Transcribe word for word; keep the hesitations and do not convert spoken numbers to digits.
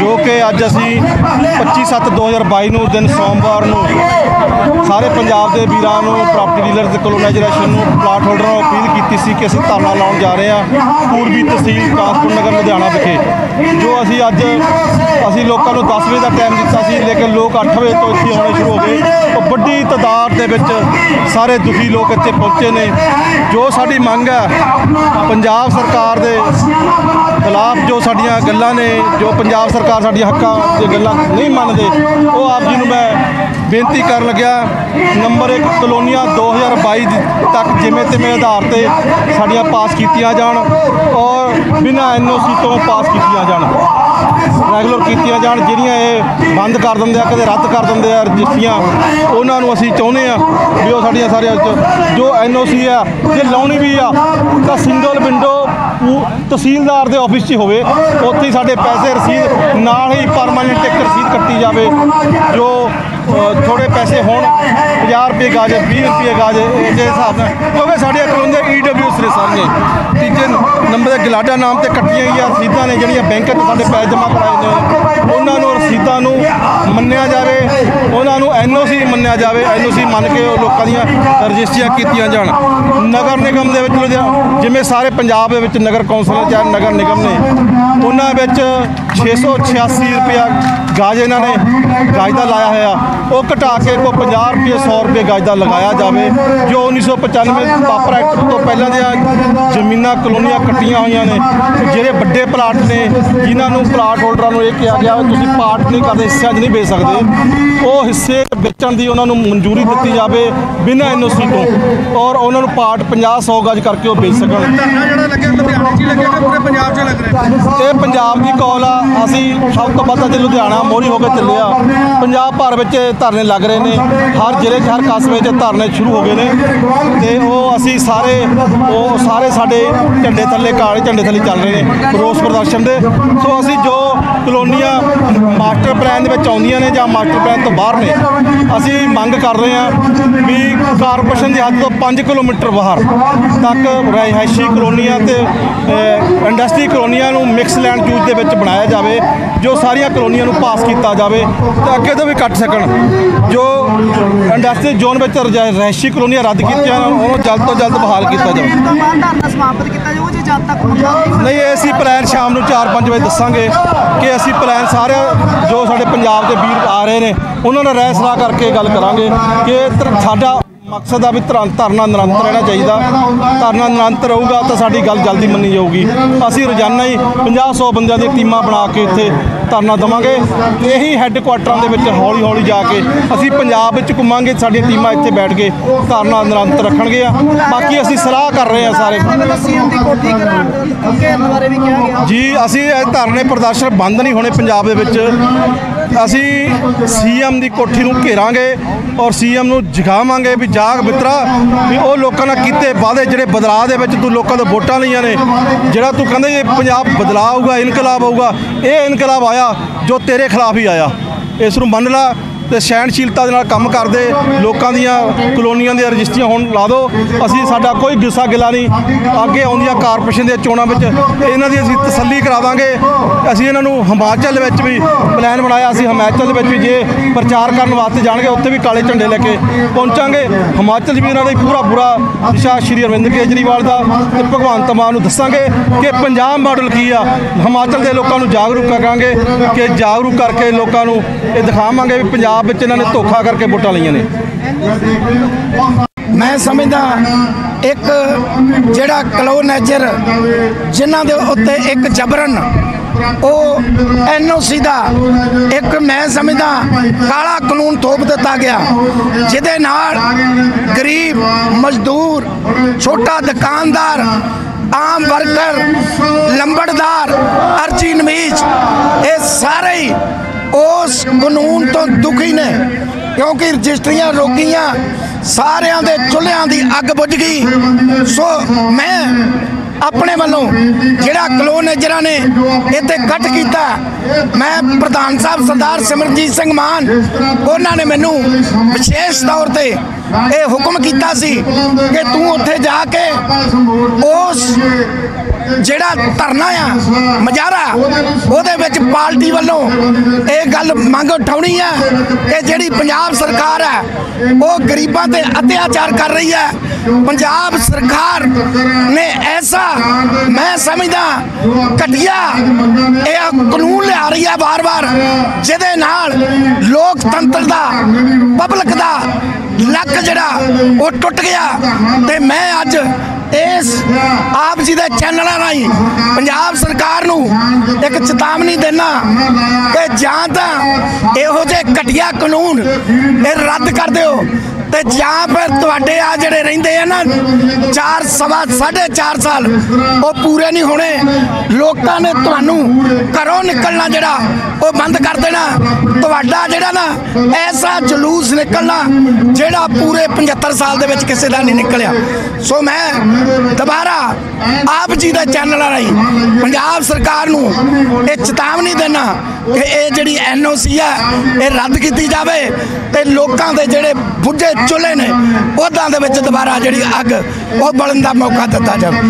जो कि अज असी पच्ची सत्त दो हज़ार बाई नूं दिन सोमवार नूं सारे पंजाब के वीरां नूं property dealer colonisation plot holder appeal की थी कि असी धरना लाउण जा रहे हैं पूर्वी तहसील कानपुर नगर लुधियाना विखे। जो असी अज असी लोगों को दस बजे का टाइम दिता सी लेकिन लोग अठ बजे तो इत्थे आने शुरू हो गए। तो वड्डी तादाद दे विच सारे दुखी लोग इत्थे पहुंचे ने। जो साडी मंग है पंजाब सरकार दे खिलाफ जो साडियां गल्लां ने, जो पंजाब सरकार साडियां हक्कां ते गल्लां नहीं मनदे, वो आप जी नूं मैं बेनती कर लग्या। नंबर एक कलोनिया दो हज़ार बाई तक जिमें तिमें आधार पर साड़ियाँ पास कीतियां जान और बिना एन ओ सी तो पास कीतियां जान, रैगुलर कीतियां जान। जिहड़ियां ये बंद कर देंदे आ, कदे रद्द कर देंदे आ रजिस्ट्रियां, उन्हां नूं असीं चाहुंदे आ भी ओह साड़ियां सारियां जो एन ओ सी आ जे लाउणी भी आ तां सिंगल विंडो तहसीलदार के ऑफिस ही होवे, उत्थे ही साडे पैसे रसीद नाल ही परमानेंट एक रसीद कट्टी जावे। जो थोड़े पैसे होण पचास रुपये गज बीस रुपये गज इस हिसाब से, क्योंकि साढ़िया कलोनिया ई डब्ल्यू सिरे सामने तीजे नंबर गलाडा नाम से कट्टिया गई रसीदा ने जोड़िया बैंक साढ़े पैसे जमा कराए ने, उन्होंने रसीदा मन्निया जाए, उन्होंने एन ओ सी मन्निया जाए, एन ओ सी मन के लोगों दियां रजिस्ट्रियां कीतियां जान। नगर निगम दे विच जिवें सारे पंजाब दे विच नगर कौंसल या नगर निगम ने उन्हां विच छे सौ छियासी रुपया गज इन्हां ने गज का लाया होया, वो घटा के को पचास रुपये सौ रुपये गज का लगाया जाए। जो उन्नीस सौ पचानवे पापर एक्ट तो पहलों दियां जमीनां कलोनियां कट्टियां हुई ने, जिहड़े बड़े प्लाट ने जिन्होंने प्लाट होल्डर ये कहा गया तुसीं पार्ट नहीं करते, हिस्सा नहीं बेच सकते, वो हिस्से बेचण की उन्होंने मंजूरी दी जाए बिना एन ओ सी तो, और उन्होंने पार्ट पचास सौ गज करके बेच सकण। ये पंजाब की कॉल आ, असी सब तो वध लुधियाना मोहरी होकर चले आ, पंजाब भर में धरने लग रहे हैं, हर जिले हर कस्बे धरने शुरू हो गए हैं। तो वो असी सारे वो सारे साढ़े झंडे थले काले झंडे थले चल रहे हैं रोस प्रदर्शन के। सो असी जो कलोनिया मास्टर प्लान आदियां ने मास्टर प्लान तो बाहर ने, असी मंग कर रहे हैं भी कारपोरेशन की हद तो पाँच किलोमीटर बाहर तक रिहायशी कलोनिया इंडस्ट्री कलोनिया मिक्स लैंड यूज के बनाया जाए, जो सारिया कलोनिया पास किया जाए तो अगे तो भी कट सकन। जो इंडस्ट्री जोन में रिहायशी कलोनिया रद्द की जल्द तो जल्द बहाल किया जाए। नहीं असी प्लान शाम को चार पाँच बजे दसांगे कि असी प्लान सारे जो साढ़े पंजाब के वीर आ रहे हैं उन्होंने राय सलाह करके गल करांगे कि साडा मकसद आ भी धरना निरंतर रहना चाहिए। धरना निरंतर रहूगा तो साड़ी गल जल्दी मनी जाऊगी। असी रोजाना ही पचास सौ बंदियां दी टीमां बना के इत्थे धरना देवांगे, यही हैडक्वार्टरां दे विच हौली हौली जाके असी पंजाब विच घुमांगे, साडी टीमां इत्थे बैठ के धरना निरंतर रखणगे। बाकी असी सलाह कर रहे हैं सारे जी, असी धरने प्रदर्शन बंद नहीं होने पंजाब दे विच, असी सी एम दी कोठी नूं घेरांगे और सी एम नूं जगावांगे भी जाग मित्रा भी वो लोगों ने किते वादे जोड़े बदलाव के बच्चे तू लोगों तो वोटा लिया ने, जोड़ा तू कहते पंजाब बदलाव होगा इनकलाब होगा, ये इनकलाब आया जो तेरे खिलाफ ही आया। इस मन ला तो सहनशीलता के काम करते लोगों दियाँ कलोनिया दी रजिस्ट्रियां होण ला दो, असी साडा कोई गुस्सा गिला नहीं। अगे आउंदियां कारपोरेशन दी चोणां विच इन्हां दी असी तसल्ली करावांगे। असी इन्हां नूं हिमाचल विच भी प्लान बनाया, असी हिमाचल विच भी जे प्रचार करन वास्ते जाणगे उत्थे भी काले झंडे लैके पहुंचांगे। हिमाचल भी इन्हां दा पूरा पूरा दिशा श्री अरविंद केजरीवाल दा ते भगवंत मान नूं दस्सांगे कि पंजाब मॉडल की आ, हिमाचल दे लोकां नूं जागरूक करांगे कि जागरूक करके लोकां नूं ये दिखावांगे भी पंजाब ਵਿੱਚ ਇਹਨਾਂ ਨੇ ਧੋਖਾ ਕਰਕੇ ਵੋਟਾਂ ਲਈਆਂ ਨੇ। मैं समझदा एक ਜਿਹੜਾ ਕਲੋਨਾਈਜ਼ਰ ਜਿਨ੍ਹਾਂ ਦੇ ਉੱਤੇ एक जबरन ਉਹ ਐਨ ਓ ਸੀ ਦਾ एक मैं समझदा काला कानून थोप ਦਿੱਤਾ गया, ਜਿਹਦੇ ਨਾਲ गरीब मजदूर छोटा दुकानदार आम वर्कर लंबड़दार अर्जी नमीज ये सारे ही उस कानून तो दुखी ने, क्योंकि रजिस्ट्रियां रोकियां सारियां दे चुल्हियां दी अग बुझ गई। सो मैं अपने वालों जिहड़ा कलोनाइजर ने इत्थे कट किया, मैं प्रधान साहब सरदार सिमरजीत सिंह मान उन्होंने मैनू विशेष तौर पर यह हुक्म किया कि तू उत्थे जाके उस ਜਿਹੜਾ ਧਰਨਾ ਆ ਮਜਾਰਾ ਉਹਦੇ ਵਿੱਚ ਪਾਰਟੀ ਵੱਲੋਂ ਇਹ ਗੱਲ ਮੰਗ ਉਠਾਉਣੀ ਆ ਕਿ ਜਿਹੜੀ ਪੰਜਾਬ ਸਰਕਾਰ ਹੈ ਉਹ ਗਰੀਬਾਂ ਤੇ ਅਤਿਆਚਾਰ ਕਰ ਰਹੀ ਹੈ। ਪੰਜਾਬ ਸਰਕਾਰ ਨੇ ਐਸਾ ਮੈਂ ਸਮਝਦਾ ਘਟੀਆ ਇਹ ਕਾਨੂੰਨ ਲਿਆ ਰਹੀ ਹੈ ਵਾਰ-ਵਾਰ ਜਿਹਦੇ ਨਾਲ ਲੋਕਤੰਤਰ ਦਾ ਪਬਲਿਕ ਦਾ ਲੱਕ ਜਿਹੜਾ ਉਹ ਟੁੱਟ ਗਿਆ। ਤੇ मैं अज इस आप जी के चैनल राही पंजाब सरकार नू एक चेतावनी देना कि जां तां इहो जिहे घटिया कानून ये रद्द कर दिओ ते जां फिर तुहाडे आ जिहड़े रहिंदे आ ना चार सवा साढ़े चार साल वो पूरे नहीं होने, लोकां ने तुहानूं घरों निकलना जिहड़ा वो बंद कर देना, तुहाडा जिहड़ा ना ऐसा जलूस निकलना जिहड़ा पूरे पचहत्तर साल दे विच किसे दा नहीं निकलिया। सो मैं दोबारा आप जी के चैनल राही पंजाब सरकार नूं ये चेतावनी देना कि ये जिहड़ी एन ओ सी है ये रद्द की जाए ते लोकां दे जिहड़े बुझे चुल्हे ने उहदां दे विच दोबारा जिहड़ी अग वो बलन का मौका दिता जाए।